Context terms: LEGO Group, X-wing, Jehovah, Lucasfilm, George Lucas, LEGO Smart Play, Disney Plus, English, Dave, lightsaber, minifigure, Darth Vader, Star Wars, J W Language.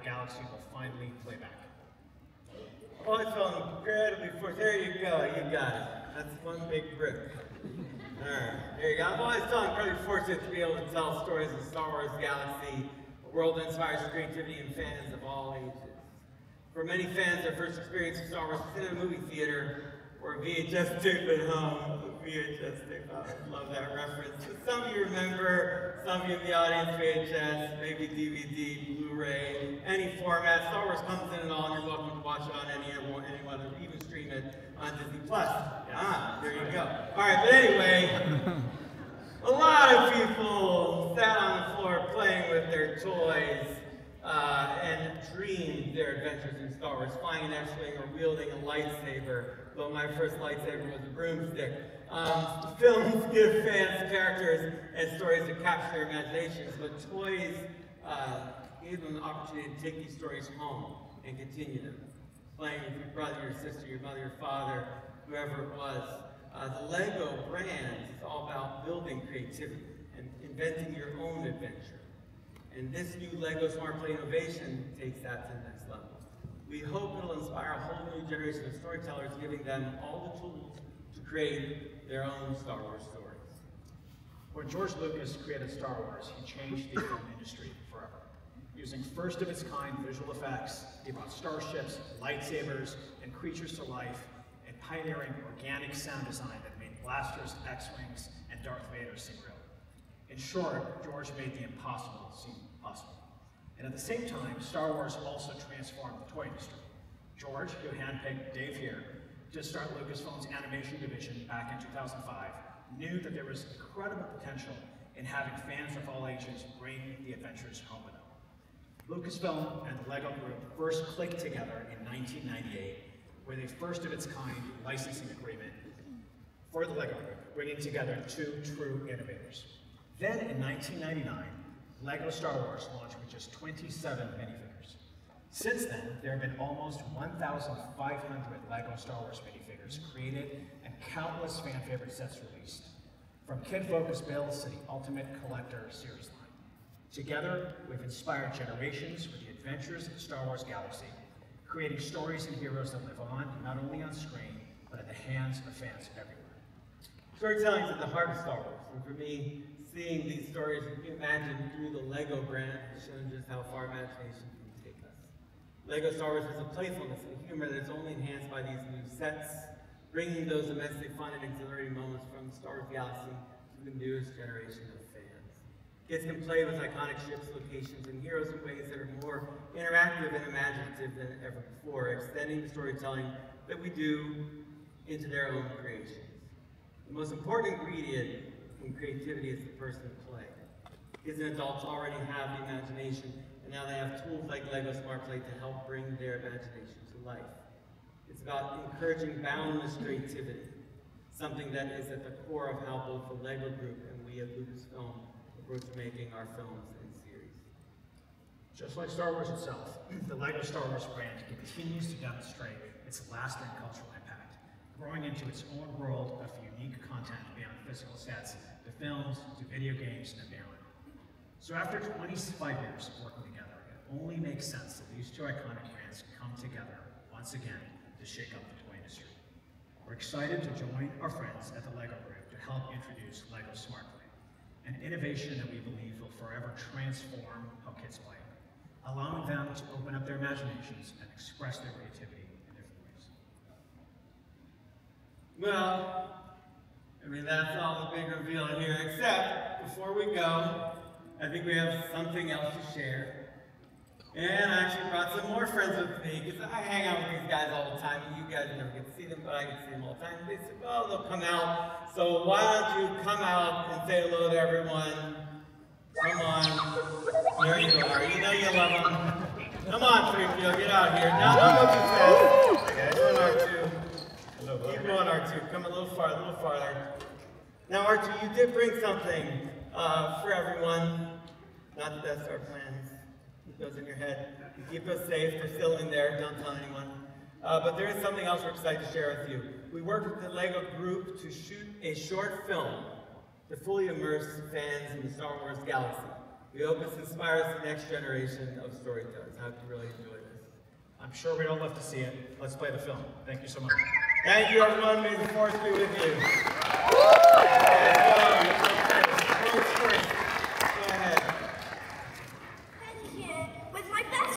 the galaxy will finally play back. Oh, it's all incredibly forced. There you go, you got it. That's one big brick. All right, there you go. I've always felt incredibly fortunate to be able to tell stories of Star Wars galaxy, a world that inspires creativity and fans of all ages. For many fans, their first experience of Star Wars is in a movie theater or a VHS tape at home. VHS tape, I love that reference. So some of you remember, some of you in the audience, VHS, maybe DVD, Blu-ray, any format. Star Wars comes in and all, and you're welcome to watch it on any whether you even stream it on Disney Plus. Ah, there you go. All right, but anyway, a lot of people sat on the floor playing with their toys and dreamed their adventures in Star Wars, flying an X-wing or wielding a lightsaber, though my first lightsaber was a broomstick. Films give fans characters and stories that capture their imaginations, but toys give them the opportunity to take these stories home and continue them. Playing with your brother, your sister, your mother, your father, whoever it was. The LEGO brand is all about building creativity and inventing your own adventure. And this new LEGO Smart Play innovation takes that to the next level. We hope it'll inspire a whole new generation of storytellers, giving them all the tools to create their own Star Wars stories. When George Lucas created Star Wars, he changed the film industry forever. Using first-of-its-kind visual effects, he brought starships, lightsabers, and creatures to life, and pioneering organic sound design that made blasters, X-wings, and Darth Vader seem real. In short, George made the impossible seem possible. And at the same time, Star Wars also transformed the toy industry. George, who handpicked Dave here to start Lucasfilm's animation division back in 2005, knew that there was incredible potential in having fans of all ages bring the adventures home with them. Lucasfilm and the LEGO Group first clicked together in 1998 with a first-of-its-kind licensing agreement for the LEGO Group, bringing together two true innovators. Then, in 1999, LEGO Star Wars launched with just 27 minifigures. Since then, there have been almost 1,500 LEGO Star Wars minifigures created and countless fan-favorite sets released, from kid-focused builds to the Ultimate Collector series line. Together, we've inspired generations with the adventures of the Star Wars galaxy, creating stories and heroes that live on, not only on screen, but at the hands of fans everywhere. Storytelling is at the heart of Star Wars, and for me, seeing these stories imagined through the LEGO brand has shown just how far imagination can take us. LEGO Star Wars has a playfulness and humor that is only enhanced by these new sets, bringing those domestic fun and exhilarating moments from the Star Wars galaxy to the newest generation of fans. Kids can play with iconic ships, locations, and heroes in ways that are more interactive and imaginative than ever before, extending the storytelling that we do into their own creations. The most important ingredient in creativity is the person who plays. Kids and adults already have the imagination, and now they have tools like LEGO Smart Play to help bring their imagination to life. It's about encouraging boundless creativity, something that is at the core of how both the LEGO Group and we at Lucasfilm approach making our films and series. Just like Star Wars itself, the LEGO Star Wars brand continues to demonstrate its lasting cultural impact, growing into its own world of unique content beyond physical sets, to films, to video games, and beyond. So after 25 years of working together, it only makes sense that these two iconic brands come together once again to shake up the toy industry. We're excited to join our friends at the LEGO Group to help introduce LEGO Smart Play, an innovation that we believe will forever transform how kids play, allowing them to open up their imaginations and express their creativity. Well, I mean, that's all the big reveal here, except before we go, I think we have something else to share. And I actually brought some more friends with me, because I hang out with these guys all the time, and you guys never get to see them, but I get to see them all the time. They said, well, they'll come out, so why don't you come out and say hello to everyone? Come on. There you are. You know you love them. Come on, Freefield, get out here. Now, I know what you said. Okay, one or two. Keep going, R2. Come a little farther, a little farther. Now, R2, you did bring something for everyone. Not that that's our plans. It goes in your head. You keep us safe. They're still in there. Don't tell anyone. But there is something else we're excited to share with you. We worked with the LEGO Group to shoot a short film to fully immerse fans in the Star Wars galaxy. We hope this inspires the next generation of storytellers. I hope you really enjoy this. I'm sure we don't love to see it. Let's play the film. Thank you so much. Thank you, everyone. May the force be with you.